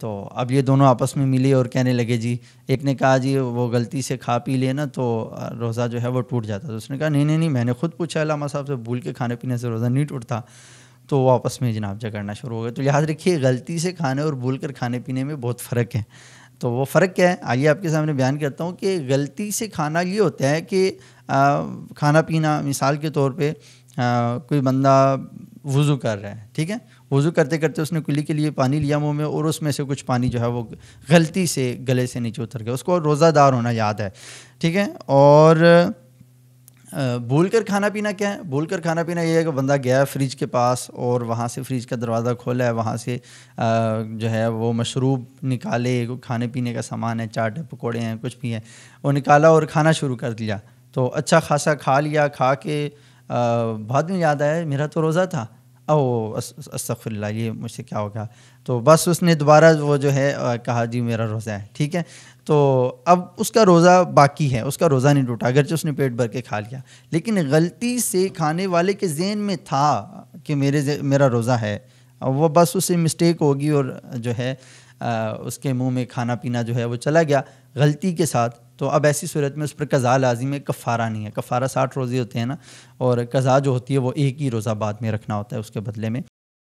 तो अब ये दोनों आपस में मिले और कहने लगे जी, एक ने कहा जी वो गलती से खा पी ले ना तो रोज़ा जो है वो टूट जाता। तो उसने कहा नहीं नहीं नहीं, मैंने खुद पूछा अल्लामा साहब से, भूल के खाने पीने से रोज़ा नहीं टूटता। तो वो आपस में जनाब झगड़ना शुरू हो गया। तो याद रखिए, गलती से खाने और भूल कर खाने पीने में बहुत फ़र्क है। तो वो फ़र्क क्या है, आइए आपके सामने बयान करता हूँ कि गलती से खाना ये होता है कि खाना पीना, मिसाल के तौर पे कोई बंदा वज़ू कर रहा है, ठीक है, वज़ू करते करते उसने कुल्ली के लिए पानी लिया मुंह में और उसमें से कुछ पानी जो है वो गलती से गले से नीचे उतर गया। उसको रोज़ादार होना याद है, ठीक है। और भूल कर खाना पीना क्या है, भूल कर खाना पीना ये है कि बंदा गया फ्रिज के पास और वहाँ से फ्रिज का दरवाज़ा खोला है, वहाँ से जो है वो मशरूब निकाले, खाने पीने का सामान है, चाट है, पकौड़े हैं, कुछ भी है, वो निकाला और खाना शुरू कर दिया। तो अच्छा खासा खा लिया, खा के बाद में याद आया मेरा तो रोज़ा था, ओ अस्तगफिरुल्लाह ये मुझसे क्या होगा। तो बस उसने दोबारा वो जो है कहा जी मेरा रोज़ा है, ठीक है। तो अब उसका रोज़ा बाकी है, उसका रोज़ा नहीं टूटा, अगरचे उसने पेट भर के खा लिया, लेकिन गलती से खाने वाले के ज़हन में था कि मेरा रोज़ा है, वो बस उससे मिस्टेक होगी और जो है उसके मुंह में खाना पीना जो है वो चला गया गलती के साथ। तो अब ऐसी सूरत में उस पर कज़ा लाजिम है, कफ़ारा नहीं है। कफ़ारा 60 रोज़े होते हैं ना, और कज़ा जो होती है वो एक ही रोज़ा बाद में रखना होता है उसके बदले में।